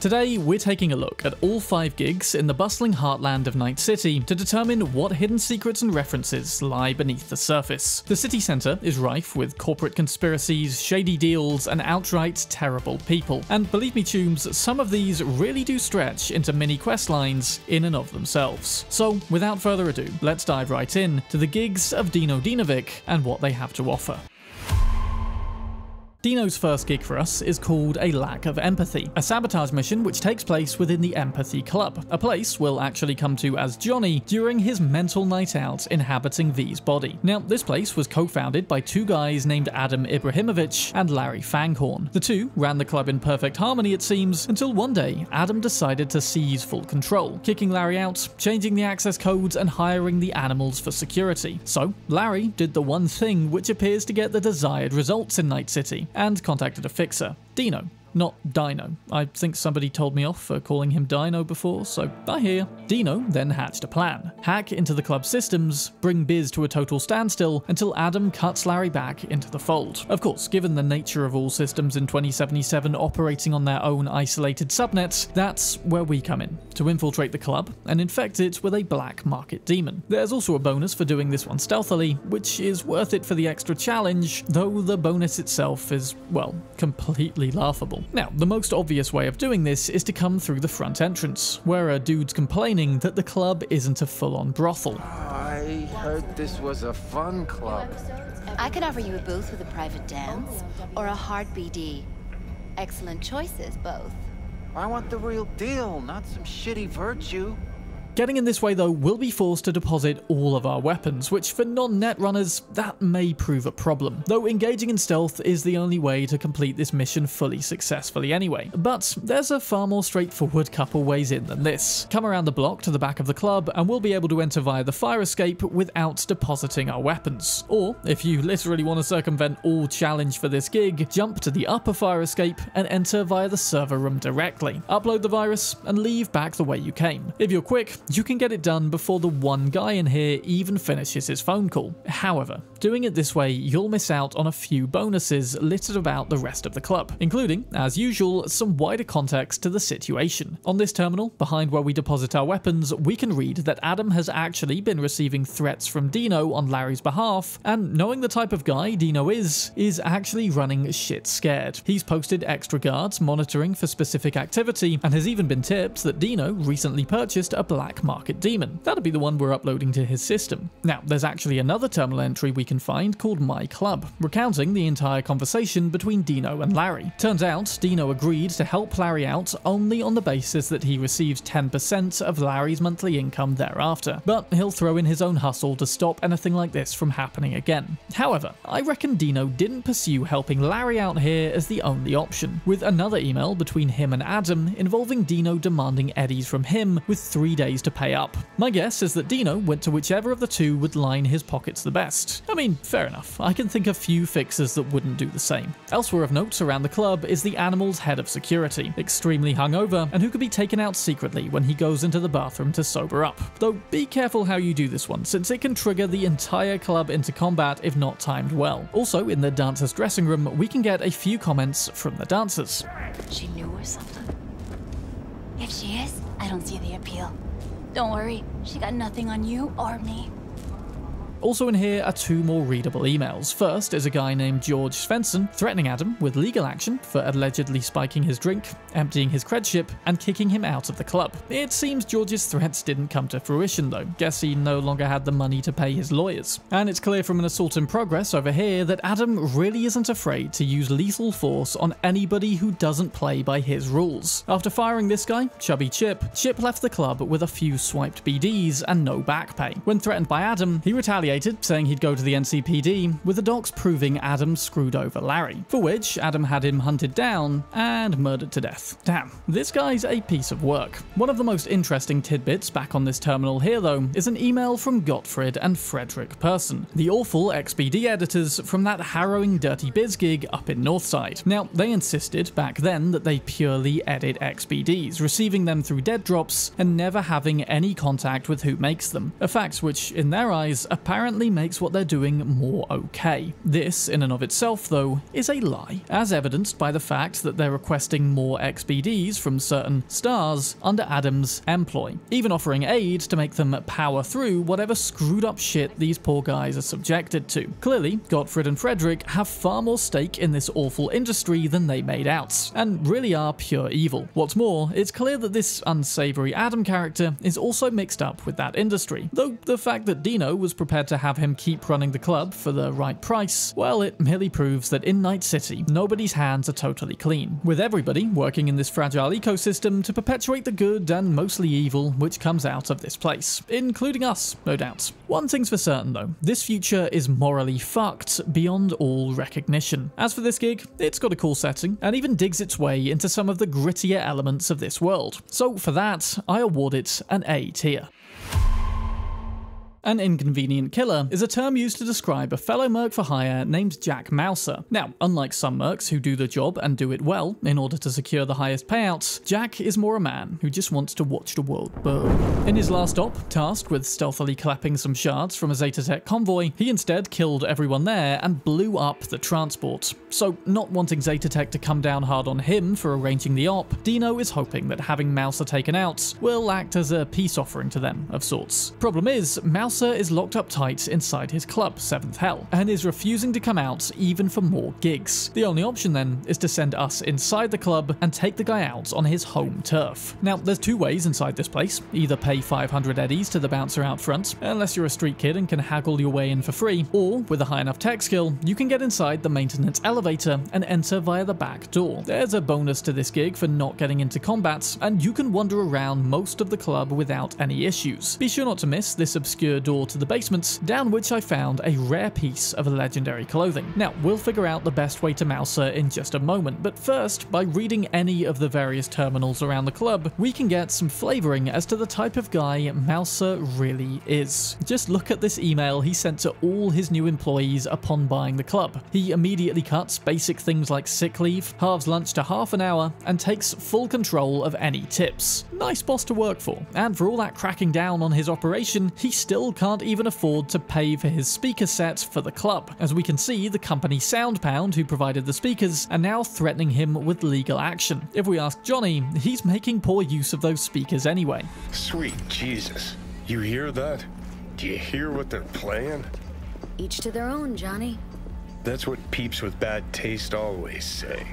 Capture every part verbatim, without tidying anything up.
Today, we're taking a look at all five gigs in the bustling heartland of Night City to determine what hidden secrets and references lie beneath the surface. The city centre is rife with corporate conspiracies, shady deals, and outright terrible people. And believe me, Chooms, some of these really do stretch into mini quest lines in and of themselves. So, without further ado, let's dive right in to the gigs of Dino Dinovic and what they have to offer. Dino's first gig for us is called A Lack of Empathy, a sabotage mission which takes place within the Empathy Club, a place we'll actually come to as Johnny during his mental night out inhabiting V's body. Now, this place was co-founded by two guys named Adam Ibrahimovic and Larry Fanghorn. The two ran the club in perfect harmony, it seems, until one day Adam decided to seize full control, kicking Larry out, changing the access codes, and hiring the animals for security. So, Larry did the one thing which appears to get the desired results in Night City, and contacted a fixer, Dino. Not Dino. I think somebody told me off for calling him Dino before, so I hear. Dino then hatched a plan. Hack into the club's systems, bring Biz to a total standstill until Adam cuts Larry back into the fold. Of course, given the nature of all systems in twenty seventy-seven operating on their own isolated subnets, that's where we come in, to infiltrate the club and infect it with a black market demon. There's also a bonus for doing this one stealthily, which is worth it for the extra challenge, though the bonus itself is, well, completely laughable. Now, the most obvious way of doing this is to come through the front entrance, where a dude's complaining that the club isn't a full-on brothel. I heard this was a fun club. I can offer you a booth with a private dance, or a hard B D. Excellent choices, both. I want the real deal, not some shitty virtue. Getting in this way, though, we'll be forced to deposit all of our weapons, which for non-net runners, that may prove a problem. Though engaging in stealth is the only way to complete this mission fully successfully anyway. But there's a far more straightforward couple ways in than this. Come around the block to the back of the club, and we'll be able to enter via the fire escape without depositing our weapons. Or, if you literally want to circumvent all challenge for this gig, jump to the upper fire escape and enter via the server room directly. Upload the virus, and leave back the way you came. If you're quick, you can get it done before the one guy in here even finishes his phone call. However, doing it this way, you'll miss out on a few bonuses littered about the rest of the club, including, as usual, some wider context to the situation. On this terminal, behind where we deposit our weapons, we can read that Adam has actually been receiving threats from Dino on Larry's behalf, and knowing the type of guy Dino is, is actually running shit scared. He's posted extra guards monitoring for specific activity, and has even been tipped that Dino recently purchased a black market demon. That'll be the one we're uploading to his system. Now, there's actually another terminal entry we can find called My Club, recounting the entire conversation between Dino and Larry. Turns out, Dino agreed to help Larry out only on the basis that he receives ten percent of Larry's monthly income thereafter, but he'll throw in his own hustle to stop anything like this from happening again. However, I reckon Dino didn't pursue helping Larry out here as the only option, with another email between him and Adam involving Dino demanding eddies from him with three days to pay up. My guess is that Dino went to whichever of the two would line his pockets the best. I mean, fair enough. I can think of few fixers that wouldn't do the same. Elsewhere of note around the club is the animal's head of security, extremely hungover, and who could be taken out secretly when he goes into the bathroom to sober up. Though be careful how you do this one, since it can trigger the entire club into combat if not timed well. Also, in the dancers' dressing room, we can get a few comments from the dancers. She knew or something. If she is, I don't see the appeal. Don't worry, she got nothing on you or me. Also in here are two more readable emails. First is a guy named George Svensson threatening Adam with legal action for allegedly spiking his drink, emptying his credship, and kicking him out of the club. It seems George's threats didn't come to fruition though. Guess he no longer had the money to pay his lawyers. And it's clear from an assault in progress over here that Adam really isn't afraid to use lethal force on anybody who doesn't play by his rules. After firing this guy, Chubby Chip, Chip left the club with a few swiped B Ds and no back pay. When threatened by Adam, he retaliated, saying he'd go to the N C P D, with the docs proving Adam screwed over Larry, for which Adam had him hunted down and murdered to death. Damn, this guy's a piece of work. One of the most interesting tidbits back on this terminal here, though, is an email from Gottfried and Frederick Persson, the awful X B D editors from that harrowing Dirty Biz gig up in Northside. Now, they insisted back then that they purely edit X B Ds, receiving them through dead drops and never having any contact with who makes them, a fact which, in their eyes, apparently apparently makes what they're doing more okay. This, in and of itself though, is a lie, as evidenced by the fact that they're requesting more X B Ds from certain stars under Adam's employ, even offering aid to make them power through whatever screwed up shit these poor guys are subjected to. Clearly, Gottfried and Frederick have far more stake in this awful industry than they made out, and really are pure evil. What's more, it's clear that this unsavory Adam character is also mixed up with that industry, though the fact that Dino was prepared to have him keep running the club for the right price, well, it merely proves that in Night City, nobody's hands are totally clean, with everybody working in this fragile ecosystem to perpetuate the good and mostly evil which comes out of this place, including us, no doubt. One thing's for certain though, this future is morally fucked beyond all recognition. As for this gig, it's got a cool setting, and even digs its way into some of the grittier elements of this world, so for that, I award it an A tier. An inconvenient killer is a term used to describe a fellow merc for hire named Jack Mauser. Now, unlike some mercs who do the job and do it well in order to secure the highest payouts, Jack is more a man who just wants to watch the world burn. In his last op, tasked with stealthily clapping some shards from a Zeta Tech convoy, he instead killed everyone there and blew up the transport. So, not wanting Zeta Tech to come down hard on him for arranging the op, Dino is hoping that having Mauser taken out will act as a peace offering to them of sorts. Problem is, Mauser Mauser is locked up tight inside his club, Seventh Hell, and is refusing to come out even for more gigs. The only option then is to send us inside the club and take the guy out on his home turf. Now, there's two ways inside this place. Either pay five hundred eddies to the bouncer out front, unless you're a street kid and can haggle your way in for free, or with a high enough tech skill, you can get inside the maintenance elevator and enter via the back door. There's a bonus to this gig for not getting into combat, and you can wander around most of the club without any issues. Be sure not to miss this obscure door to the basements, down which I found a rare piece of legendary clothing. Now, we'll figure out the best way to Mauser in just a moment, but first, by reading any of the various terminals around the club, we can get some flavoring as to the type of guy Mauser really is. Just look at this email he sent to all his new employees upon buying the club. He immediately cuts basic things like sick leave, halves lunch to half an hour, and takes full control of any tips. Nice boss to work for, and for all that cracking down on his operation, he still can't even afford to pay for his speaker set for the club. As we can see, the company Sound Pound, who provided the speakers, are now threatening him with legal action. If we ask Johnny, he's making poor use of those speakers anyway. Sweet Jesus. You hear that? Do you hear what they're playing? Each to their own, Johnny. That's what peeps with bad taste always say.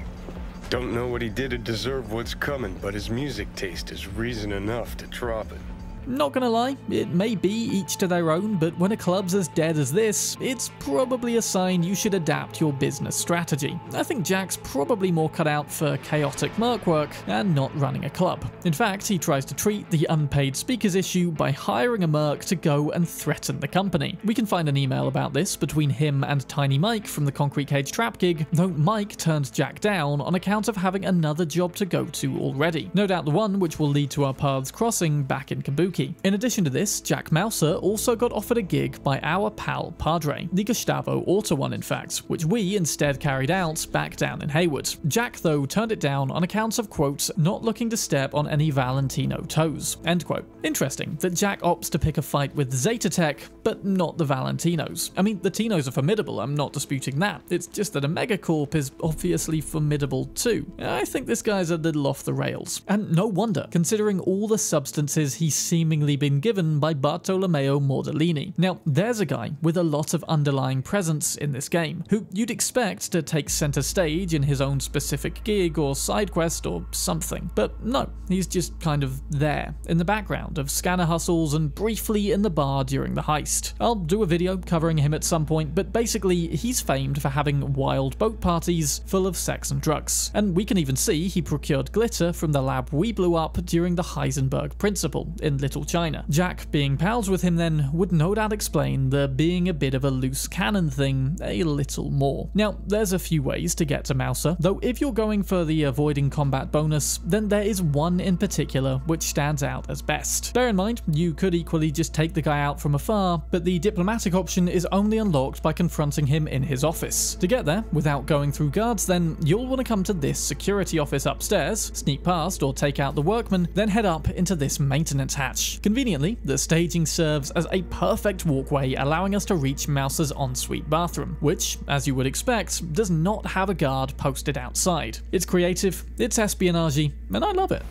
Don't know what he did to deserve what's coming, but his music taste is reason enough to drop it. Not gonna lie, it may be each to their own, but when a club's as dead as this, it's probably a sign you should adapt your business strategy. I think Jack's probably more cut out for chaotic merc work and not running a club. In fact, he tries to treat the unpaid speakers issue by hiring a merc to go and threaten the company. We can find an email about this between him and Tiny Mike from the Concrete Cage Trap gig, though Mike turned Jack down on account of having another job to go to already. No doubt the one which will lead to our paths crossing back in Kabuki. In addition to this, Jack Mauser also got offered a gig by our pal Padre, the Gustavo Auto one in fact, which we instead carried out back down in Hayward. Jack though turned it down on accounts of quote, not looking to step on any Valentino toes, end quote. Interesting that Jack opts to pick a fight with Zeta Tech, but not the Valentinos. I mean, the Tinos are formidable, I'm not disputing that, it's just that a megacorp is obviously formidable too. I think this guy's a little off the rails, and no wonder, considering all the substances he seems been given by Bartolomeo Mordellini. Now, there's a guy with a lot of underlying presence in this game, who you'd expect to take center stage in his own specific gig or side quest or something, but no, he's just kind of there, in the background of scanner hustles and briefly in the bar during the heist. I'll do a video covering him at some point, but basically he's famed for having wild boat parties full of sex and drugs, and we can even see he procured glitter from the lab we blew up during the Heisenberg Principle in Little China. Jack being pals with him then would no doubt explain the being a bit of a loose cannon thing a little more. Now, there's a few ways to get to Mauser, though if you're going for the avoiding combat bonus, then there is one in particular which stands out as best. Bear in mind, you could equally just take the guy out from afar, but the diplomatic option is only unlocked by confronting him in his office. To get there, without going through guards then, you'll want to come to this security office upstairs, sneak past or take out the workman, then head up into this maintenance hatch. match. Conveniently, the staging serves as a perfect walkway, allowing us to reach Mouser's ensuite bathroom, which, as you would expect, does not have a guard posted outside. It's creative, it's espionage-y, and I love it.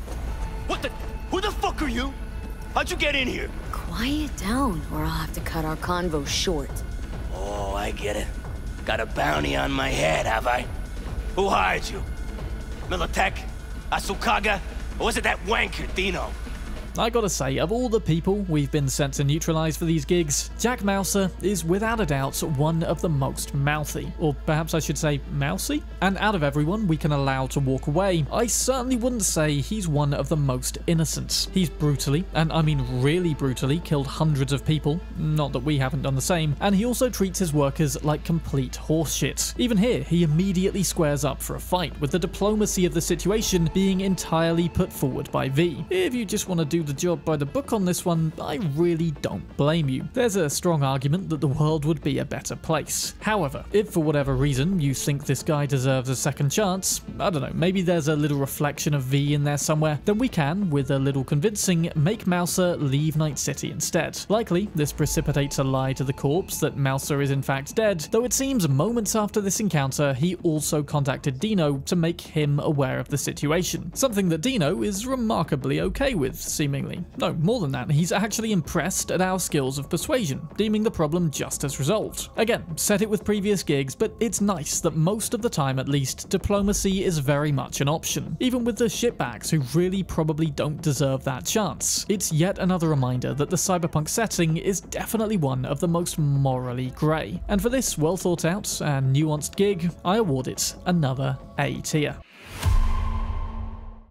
What the? Who the fuck are you? How'd you get in here? Quiet down, or I'll have to cut our convo short. Oh, I get it. Got a bounty on my head, have I? Who hired you? Militech? Asukaga? Or was it that wanker, Dino? I gotta say, of all the people we've been sent to neutralize for these gigs, Jack Mauser is without a doubt one of the most mouthy, or perhaps I should say mousy? And out of everyone we can allow to walk away, I certainly wouldn't say he's one of the most innocent. He's brutally, and I mean really brutally, killed hundreds of people, not that we haven't done the same, and he also treats his workers like complete horseshit. Even here, he immediately squares up for a fight, with the diplomacy of the situation being entirely put forward by V. If you just want to do the job by the book on this one, I really don't blame you. There's a strong argument that the world would be a better place. However, if for whatever reason you think this guy deserves a second chance, I don't know, maybe there's a little reflection of V in there somewhere, then we can, with a little convincing, make Mauser leave Night City instead. Likely, this precipitates a lie to the corpse that Mauser is in fact dead, though it seems moments after this encounter he also contacted Dino to make him aware of the situation, something that Dino is remarkably okay with, seemingly. No, more than that, he's actually impressed at our skills of persuasion, deeming the problem just as resolved. Again, said it with previous gigs, but it's nice that most of the time at least, diplomacy is very much an option, even with the shitbags who really probably don't deserve that chance. It's yet another reminder that the cyberpunk setting is definitely one of the most morally grey, and for this well thought out and nuanced gig, I award it another A tier.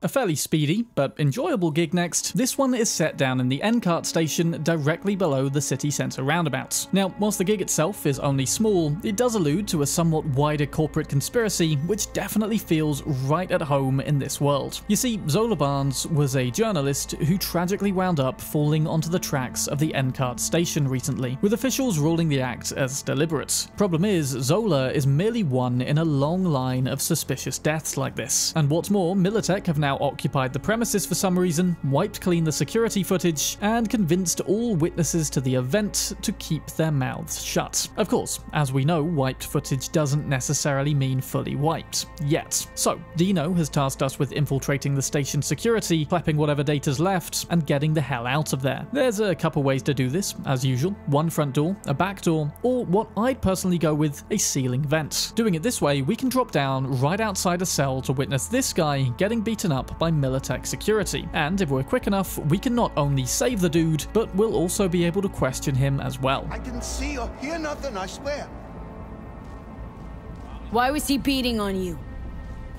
A fairly speedy, but enjoyable gig next. This one is set down in the N CART station directly below the city centre roundabouts. Now, whilst the gig itself is only small, it does allude to a somewhat wider corporate conspiracy, which definitely feels right at home in this world. You see, Zola Barnes was a journalist who tragically wound up falling onto the tracks of the N CART station recently, with officials ruling the act as deliberate. Problem is, Zola is merely one in a long line of suspicious deaths like this, and what's more, Militech have now occupied the premises for some reason, wiped clean the security footage, and convinced all witnesses to the event to keep their mouths shut. Of course, as we know, wiped footage doesn't necessarily mean fully wiped, yet. So, Dino has tasked us with infiltrating the station's security, clapping whatever data's left, and getting the hell out of there. There's a couple ways to do this, as usual. One front door, a back door, or what I'd personally go with, a ceiling vent. Doing it this way, we can drop down right outside a cell to witness this guy getting beaten up by Militech security, and if we're quick enough, we can not only save the dude, but we'll also be able to question him as well. I didn't see or hear nothing, I swear. Why was he beating on you?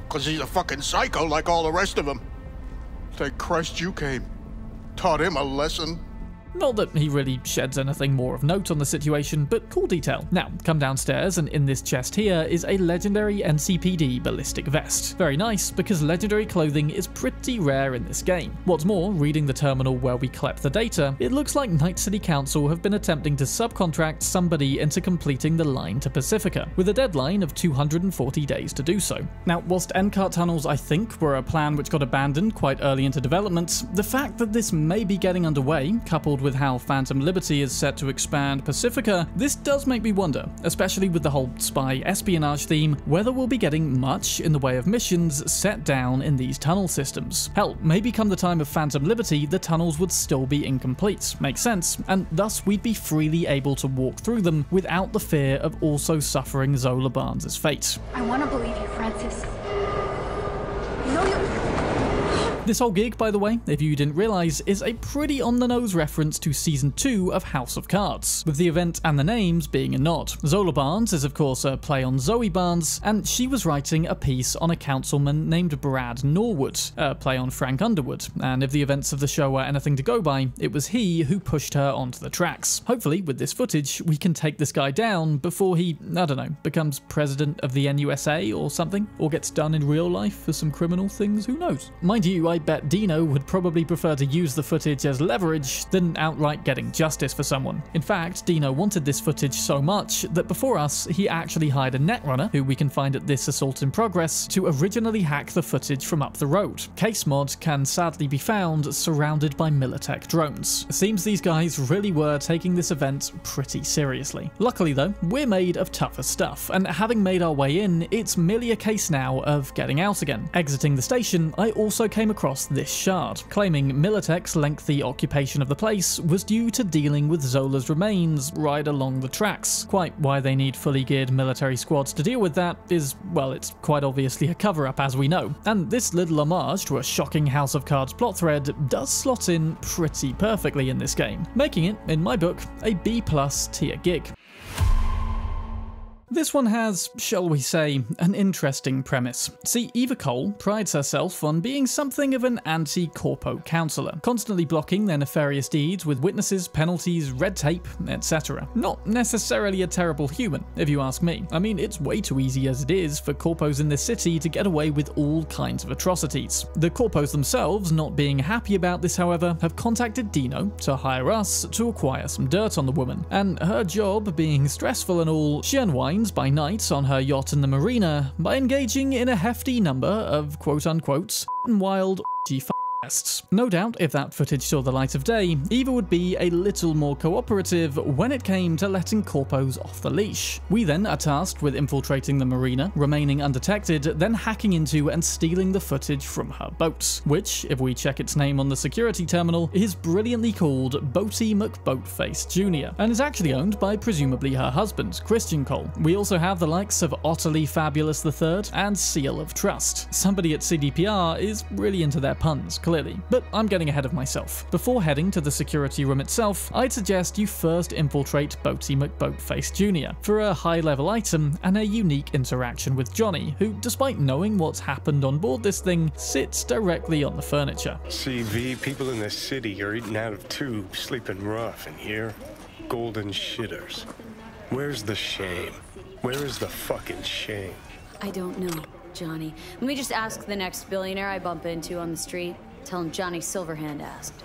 Because he's a fucking psycho like all the rest of them. Thank Christ you came. Taught him a lesson. Not that he really sheds anything more of note on the situation, but cool detail. Now, come downstairs, and in this chest here is a legendary N C P D ballistic vest. Very nice, because legendary clothing is pretty rare in this game. What's more, reading the terminal where we collect the data, it looks like Night City Council have been attempting to subcontract somebody into completing the line to Pacifica, with a deadline of two hundred forty days to do so. Now, whilst N CART tunnels, I think, were a plan which got abandoned quite early into development, the fact that this may be getting underway, coupled with with how Phantom Liberty is set to expand Pacifica, this does make me wonder, especially with the whole spy espionage theme, whether we'll be getting much in the way of missions set down in these tunnel systems. Hell, maybe come the time of Phantom Liberty, the tunnels would still be incomplete, makes sense, and thus we'd be freely able to walk through them without the fear of also suffering Zola Barnes' fate. I want to believe you, Francis. You know you This whole gig, by the way, if you didn't realise, is a pretty on-the-nose reference to Season two of House of Cards, with the event and the names being a nod. Zola Barnes is of course a play on Zoe Barnes, and she was writing a piece on a councilman named Brad Norwood, a play on Frank Underwood, and if the events of the show are anything to go by, it was he who pushed her onto the tracks. Hopefully, with this footage, we can take this guy down before he, I don't know, becomes president of the N U S A or something, or gets done in real life for some criminal things, who knows? Mind you, I I bet Dino would probably prefer to use the footage as leverage than outright getting justice for someone. In fact, Dino wanted this footage so much that before us, he actually hired a netrunner, who we can find at this assault in progress, to originally hack the footage from up the road. Case mods can sadly be found surrounded by Militech drones. It seems these guys really were taking this event pretty seriously. Luckily though, we're made of tougher stuff, and having made our way in, it's merely a case now of getting out again. Exiting the station, I also came across this shard, claiming Militech's lengthy occupation of the place was due to dealing with Zola's remains right along the tracks. Quite why they need fully geared military squads to deal with that is, well, it's quite obviously a cover-up as we know, and this little homage to a shocking House of Cards plot thread does slot in pretty perfectly in this game, making it, in my book, a B plus tier gig. This one has, shall we say, an interesting premise. See, Eva Cole prides herself on being something of an anti-corpo counsellor, constantly blocking their nefarious deeds with witnesses, penalties, red tape, et cetera. Not necessarily a terrible human, if you ask me. I mean, it's way too easy as it is for corpos in this city to get away with all kinds of atrocities. The corpos themselves, not being happy about this however, have contacted Dino to hire us to acquire some dirt on the woman, and her job being stressful and all, she unwinds by night on her yacht in the marina by engaging in a hefty number of quote-unquote wild f***ests. No doubt if that footage saw the light of day, Eva would be a little more cooperative when it came to letting corpos off the leash. We then are tasked with infiltrating the marina, remaining undetected, then hacking into and stealing the footage from her boat, which, if we check its name on the security terminal, is brilliantly called Boaty McBoatface Junior, and is actually owned by presumably her husband, Christian Cole. We also have the likes of Otterly Fabulous the third and Seal of Trust. Somebody at C D P R is really into their puns, clearly, but I'm getting ahead of myself. Before heading to the security room itself, I'd suggest you first infiltrate Boaty McBoatface Junior for a high-level item and a unique interaction with Johnny, who, despite knowing what's happened on board this thing, sits directly on the furniture. C V, people in this city are eating out of tubes, sleeping rough, and here, golden shitters. Where's the shame? Where is the fucking shame? I don't know, Johnny. Let me just ask the next billionaire I bump into on the street. Tell him Johnny Silverhand asked.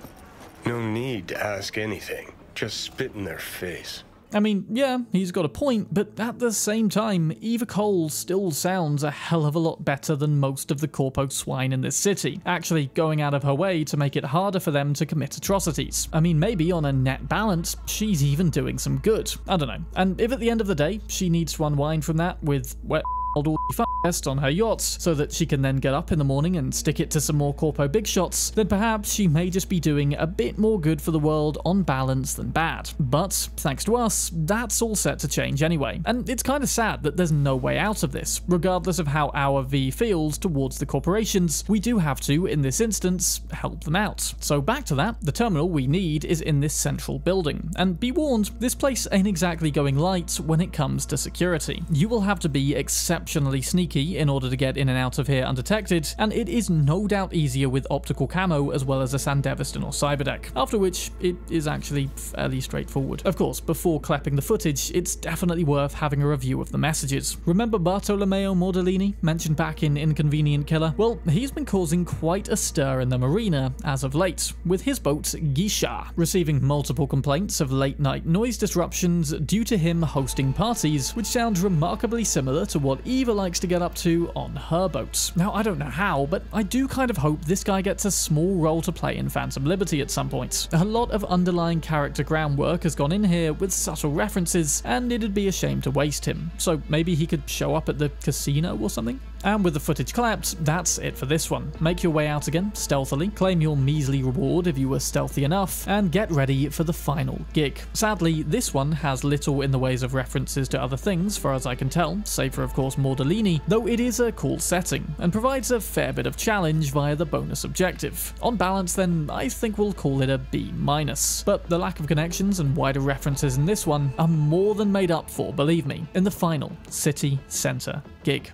No need to ask anything. Just spit in their face. I mean, yeah, he's got a point, but at the same time, Eva Cole still sounds a hell of a lot better than most of the corpo swine in this city, actually going out of her way to make it harder for them to commit atrocities. I mean, maybe on a net balance, she's even doing some good. I don't know. And if at the end of the day, she needs to unwind from that with wet all the f***est on her yachts so that she can then get up in the morning and stick it to some more corpo big shots, then perhaps she may just be doing a bit more good for the world on balance than bad. But thanks to us, that's all set to change anyway, and it's kind of sad that there's no way out of this. Regardless of how our V feels towards the corporations, we do have to, in this instance, help them out. So back to that, the terminal we need is in this central building, and be warned, this place ain't exactly going light when it comes to security. You will have to be exceptional exceptionally sneaky in order to get in and out of here undetected, and it is no doubt easier with optical camo as well as a Sandevistan or Cyberdeck, after which it is actually fairly straightforward. Of course, before clapping the footage, it's definitely worth having a review of the messages. Remember Bartolomeo Mordellini, mentioned back in Inconvenient Killer? Well, he's been causing quite a stir in the marina as of late, with his boat Gisha receiving multiple complaints of late-night noise disruptions due to him hosting parties, which sounds remarkably similar to what Eva likes to get up to on her boats. Now, I don't know how, but I do kind of hope this guy gets a small role to play in Phantom Liberty at some point. A lot of underlying character groundwork has gone in here with subtle references, and it'd be a shame to waste him. So maybe he could show up at the casino or something? And with the footage clapped, that's it for this one. Make your way out again, stealthily, claim your measly reward if you were stealthy enough, and get ready for the final gig. Sadly, this one has little in the ways of references to other things, far as I can tell, save for of course Mordellini, though it is a cool setting, and provides a fair bit of challenge via the bonus objective. On balance then, I think we'll call it a B minus. But the lack of connections and wider references in this one are more than made up for, believe me, in the final city centre gig.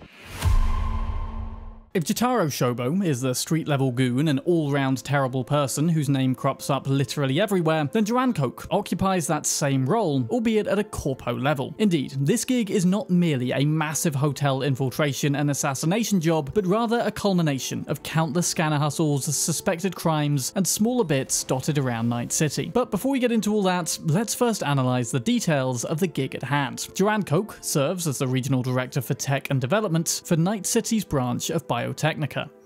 If Jotaro Shobo is the street-level goon and all-round terrible person whose name crops up literally everywhere, then Joanne Koch occupies that same role, albeit at a corpo level. Indeed, this gig is not merely a massive hotel infiltration and assassination job, but rather a culmination of countless scanner hustles, suspected crimes, and smaller bits dotted around Night City. But before we get into all that, let's first analyse the details of the gig at hand. Joanne Koch serves as the Regional Director for Tech and Development for Night City's branch of Biotechnica.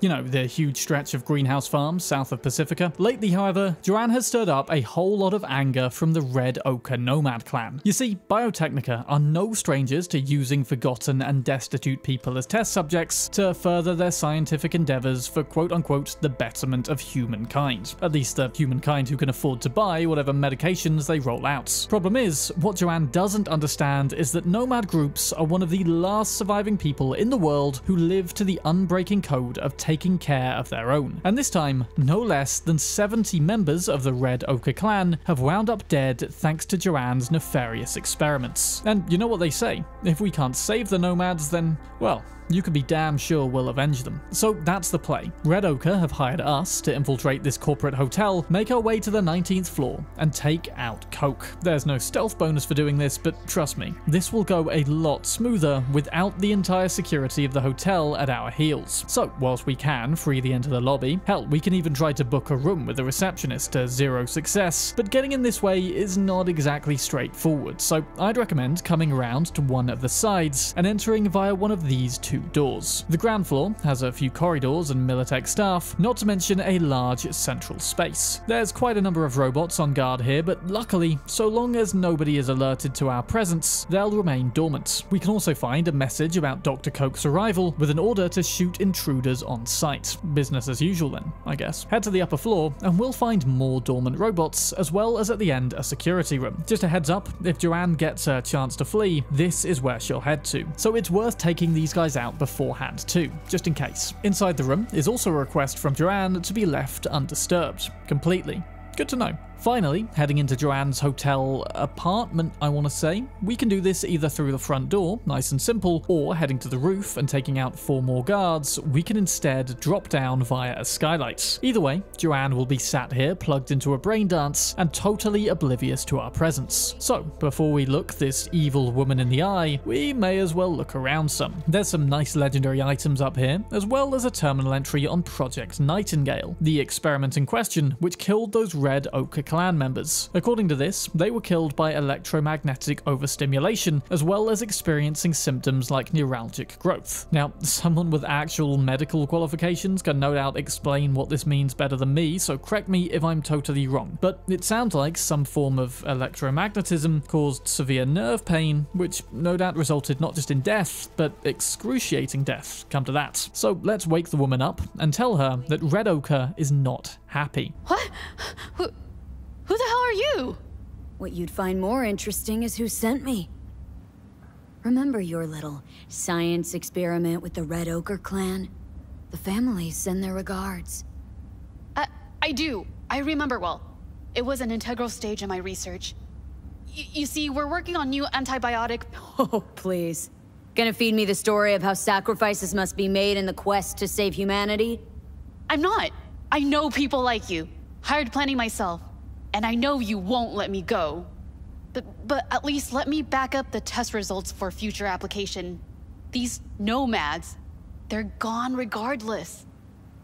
You know, the huge stretch of greenhouse farms south of Pacifica. Lately, however, Joanne has stirred up a whole lot of anger from the Red Ochre nomad clan. You see, Biotechnica are no strangers to using forgotten and destitute people as test subjects to further their scientific endeavours for quote-unquote the betterment of humankind. At least the humankind who can afford to buy whatever medications they roll out. Problem is, what Joanne doesn't understand is that nomad groups are one of the last surviving people in the world who live to the unbreaking code of taking care of their own. And this time, no less than seventy members of the Red Ochre clan have wound up dead thanks to Joanne's nefarious experiments. And you know what they say, if we can't save the nomads, then, well, you can be damn sure we'll avenge them. So that's the play. Red Ochre have hired us to infiltrate this corporate hotel, make our way to the nineteenth floor, and take out Coke. There's no stealth bonus for doing this, but trust me, this will go a lot smoother without the entire security of the hotel at our heels. So whilst we can freely enter the lobby, hell, we can even try to book a room with a receptionist to zero success, but getting in this way is not exactly straightforward, so I'd recommend coming around to one of the sides and entering via one of these two doors. The ground floor has a few corridors and Militech staff, not to mention a large central space. There's quite a number of robots on guard here, but luckily, so long as nobody is alerted to our presence, they'll remain dormant. We can also find a message about Doctor Koch's arrival with an order to shoot intruders on site. Business as usual then, I guess. Head to the upper floor and we'll find more dormant robots, as well as at the end a security room. Just a heads up, if Joanne gets her chance to flee, this is where she'll head to. So it's worth taking these guys out beforehand too, just in case. Inside the room is also a request from Joanne to be left undisturbed completely. Good to know. Finally, heading into Joanne's hotel apartment, I want to say, we can do this either through the front door, nice and simple, or heading to the roof and taking out four more guards, we can instead drop down via a skylight. Either way, Joanne will be sat here plugged into a brain dance and totally oblivious to our presence. So, before we look this evil woman in the eye, we may as well look around some. There's some nice legendary items up here, as well as a terminal entry on Project Nightingale, the experiment in question which killed those Red Ochre clan members. According to this, they were killed by electromagnetic overstimulation, as well as experiencing symptoms like neuralgic growth. Now, someone with actual medical qualifications can no doubt explain what this means better than me, so correct me if I'm totally wrong. But it sounds like some form of electromagnetism caused severe nerve pain, which no doubt resulted not just in death, but excruciating death, come to that. So let's wake the woman up and tell her that Red Ochre is not happy. What? Who Who the hell are you? What you'd find more interesting is who sent me. Remember your little science experiment with the Red Ochre clan? The families send their regards. I, I do. I remember well. It was an integral stage in my research. Y you see, we're working on new antibiotic... Oh, please. Gonna feed me the story of how sacrifices must be made in the quest to save humanity? I'm not. I know people like you. Hired planning myself. And I know you won't let me go. But, but at least let me back up the test results for future application. These nomads, they're gone regardless.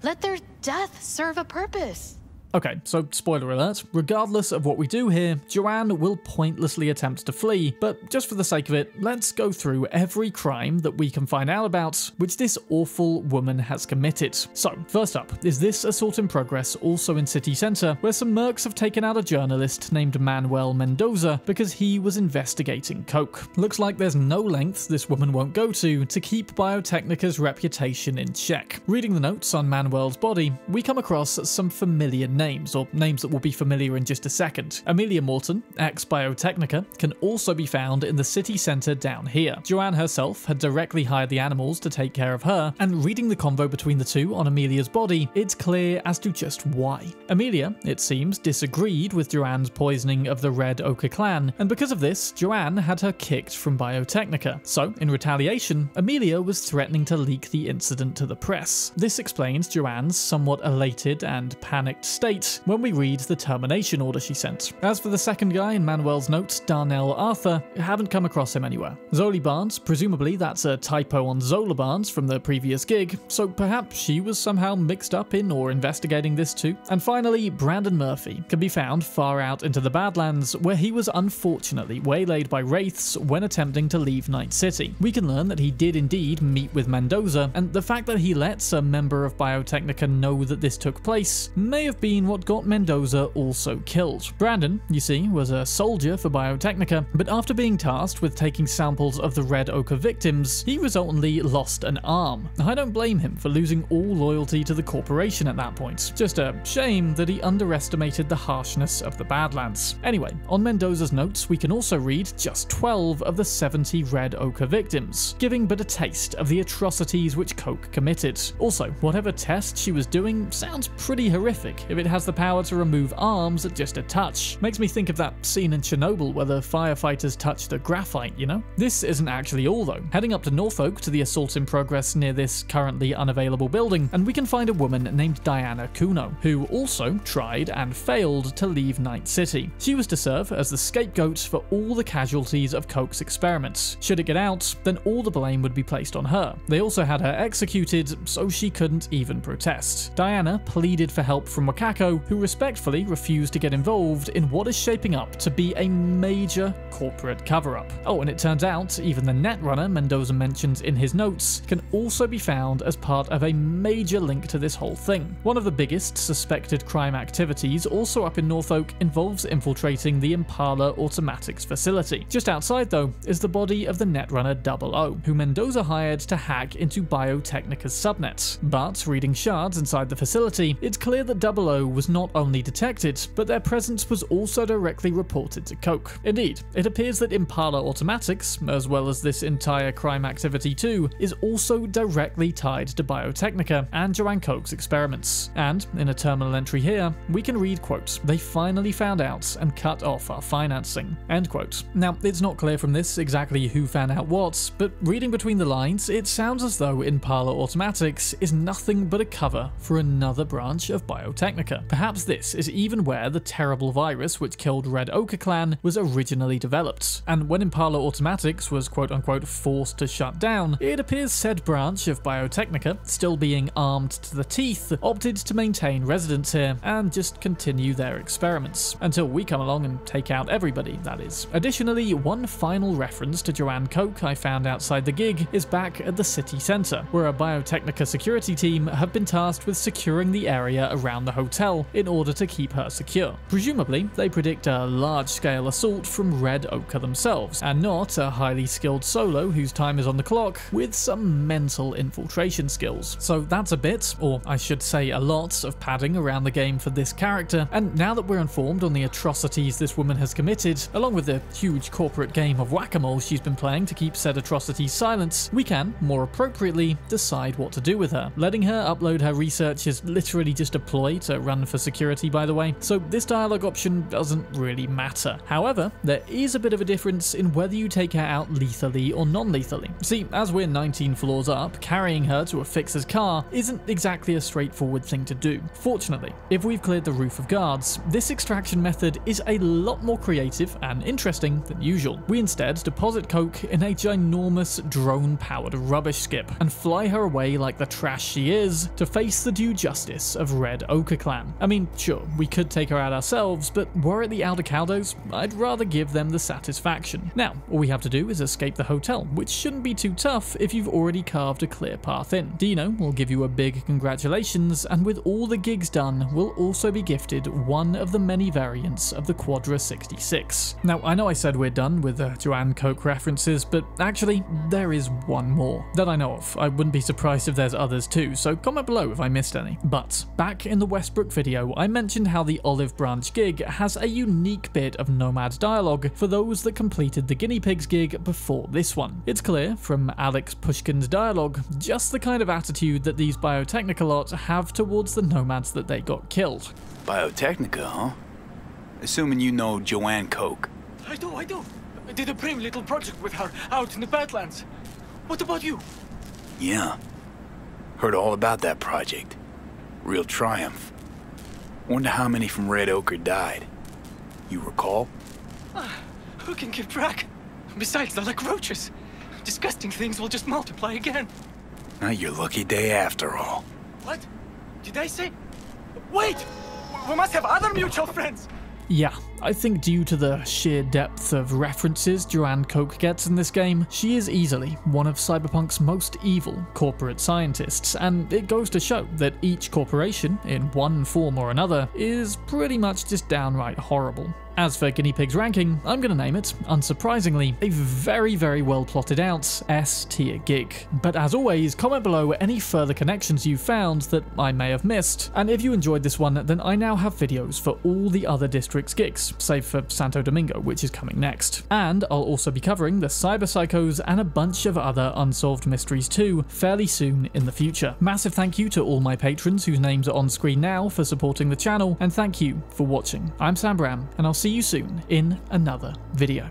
Let their death serve a purpose. Okay, so spoiler alert, regardless of what we do here, Joanne will pointlessly attempt to flee, but just for the sake of it, let's go through every crime that we can find out about which this awful woman has committed. So, first up, is this assault in progress also in city centre, where some mercs have taken out a journalist named Manuel Mendoza because he was investigating coke. Looks like there's no lengths this woman won't go to to keep Biotechnica's reputation in check. Reading the notes on Manuel's body, we come across some familiar names. names, or names that will be familiar in just a second. Amelia Morton, ex Biotechnica, can also be found in the city centre down here. Joanne herself had directly hired the animals to take care of her, and reading the convo between the two on Amelia's body, it's clear as to just why. Amelia, it seems, disagreed with Joanne's poisoning of the Red Ochre clan, and because of this, Joanne had her kicked from Biotechnica. So, in retaliation, Amelia was threatening to leak the incident to the press. This explains Joanne's somewhat elated and panicked state when we read the termination order she sent. As for the second guy in Manuel's notes, Darnell Arthur, haven't come across him anywhere. Zola Barnes, presumably that's a typo on Zola Barnes from the previous gig, so perhaps she was somehow mixed up in or investigating this too. And finally, Brandon Murphy can be found far out into the Badlands, where he was unfortunately waylaid by wraiths when attempting to leave Night City. We can learn that he did indeed meet with Mendoza, and the fact that he lets a member of Biotechnica know that this took place may have been what got Mendoza also killed. Brandon, you see, was a soldier for Biotechnica, but after being tasked with taking samples of the Red Ochre victims, he resultantly lost an arm. I don't blame him for losing all loyalty to the corporation at that point. Just a shame that he underestimated the harshness of the Badlands. Anyway, on Mendoza's notes, we can also read just twelve of the seventy Red Ochre victims, giving but a taste of the atrocities which Koch committed. Also, whatever test she was doing sounds pretty horrific if it has the power to remove arms at just a touch. Makes me think of that scene in Chernobyl where the firefighters touched the graphite, you know? This isn't actually all though. Heading up to Norfolk to the assault in progress near this currently unavailable building, and we can find a woman named Diana Cuno, who also tried and failed to leave Night City. She was to serve as the scapegoat for all the casualties of Koch's experiments. Should it get out, then all the blame would be placed on her. They also had her executed, so she couldn't even protest. Diana pleaded for help from Wakako, who respectfully refused to get involved in what is shaping up to be a major corporate cover-up. Oh, and it turns out even the Netrunner Mendoza mentions in his notes can also be found as part of a major link to this whole thing. One of the biggest suspected crime activities also up in Norfolk involves infiltrating the Impala Automatics facility. Just outside though is the body of the Netrunner Double O, who Mendoza hired to hack into Biotechnica's subnet. But reading shards inside the facility, it's clear that Double O was not only detected, but their presence was also directly reported to Koch. Indeed, it appears that Impala Automatics, as well as this entire crime activity too, is also directly tied to Biotechnica and Joanne Koch's experiments. And in a terminal entry here, we can read, quote, "They finally found out and cut off our financing," end quote. Now, it's not clear from this exactly who found out what, but reading between the lines, it sounds as though Impala Automatics is nothing but a cover for another branch of Biotechnica. Perhaps this is even where the terrible virus which killed Red Ochre Clan was originally developed, and when Impala Automatics was quote-unquote forced to shut down, it appears said branch of Biotechnica, still being armed to the teeth, opted to maintain residence here and just continue their experiments, until we come along and take out everybody, that is. Additionally, one final reference to Joanne Koch I found outside the gig is back at the city centre, where a Biotechnica security team have been tasked with securing the area around the hotel in order to keep her secure. Presumably, they predict a large-scale assault from Red Ochre themselves, and not a highly skilled solo whose time is on the clock with some mental infiltration skills. So that's a bit, or I should say a lot, of padding around the game for this character, and now that we're informed on the atrocities this woman has committed, along with the huge corporate game of whack-a-mole she's been playing to keep said atrocities silent, we can, more appropriately, decide what to do with her. Letting her upload her research is literally just a ploy to run for security, by the way, so this dialogue option doesn't really matter. However, there is a bit of a difference in whether you take her out lethally or non-lethally. See, as we're nineteen floors up, carrying her to a fixer's car isn't exactly a straightforward thing to do. Fortunately, if we've cleared the roof of guards, this extraction method is a lot more creative and interesting than usual. We instead deposit Koch in a ginormous drone-powered rubbish skip and fly her away like the trash she is to face the due justice of Red Ochre Clan. I mean, sure, we could take her out ourselves, but were it the Aldecaldos, I'd rather give them the satisfaction. Now, all we have to do is escape the hotel, which shouldn't be too tough if you've already carved a clear path in. Dino will give you a big congratulations, and with all the gigs done, we'll also be gifted one of the many variants of the Quadra sixty-six. Now, I know I said we're done with the Joanne Koch references, but actually, there is one more that I know of. I wouldn't be surprised if there's others too, so comment below if I missed any. But back in the Westbrook Europe video, I mentioned how the Olive Branch gig has a unique bit of Nomad dialogue for those that completed the Guinea Pigs gig before this one. It's clear, from Alex Pushkin's dialogue, just the kind of attitude that these Biotechnica lot have towards the Nomads that they got killed. Biotechnica, huh? Assuming you know Joanne Koch. I do, I do. I did a prim little project with her out in the Badlands. What about you? Yeah. Heard all about that project. Real triumph. Wonder how many from Red Ochre died. You recall? Uh, who can keep track? Besides, they're like roaches. Disgusting things will just multiply again. Not your lucky day after all. What? Did I say? Wait! We must have other mutual friends! Yeah, I think due to the sheer depth of references Joanne Koch gets in this game, she is easily one of Cyberpunk's most evil corporate scientists, and it goes to show that each corporation, in one form or another, is pretty much just downright horrible. As for Guinea Pig's ranking, I'm gonna name it, unsurprisingly, a very, very well plotted out S-tier gig. But as always, comment below any further connections you found that I may have missed, and if you enjoyed this one, then I now have videos for all the other district's gigs, save for Santo Domingo, which is coming next. And I'll also be covering the Cyber Psychos and a bunch of other unsolved mysteries too, fairly soon in the future. Massive thank you to all my patrons whose names are on screen now for supporting the channel, and thank you for watching. I'm Sam Bram, and I'll see you soon in another video.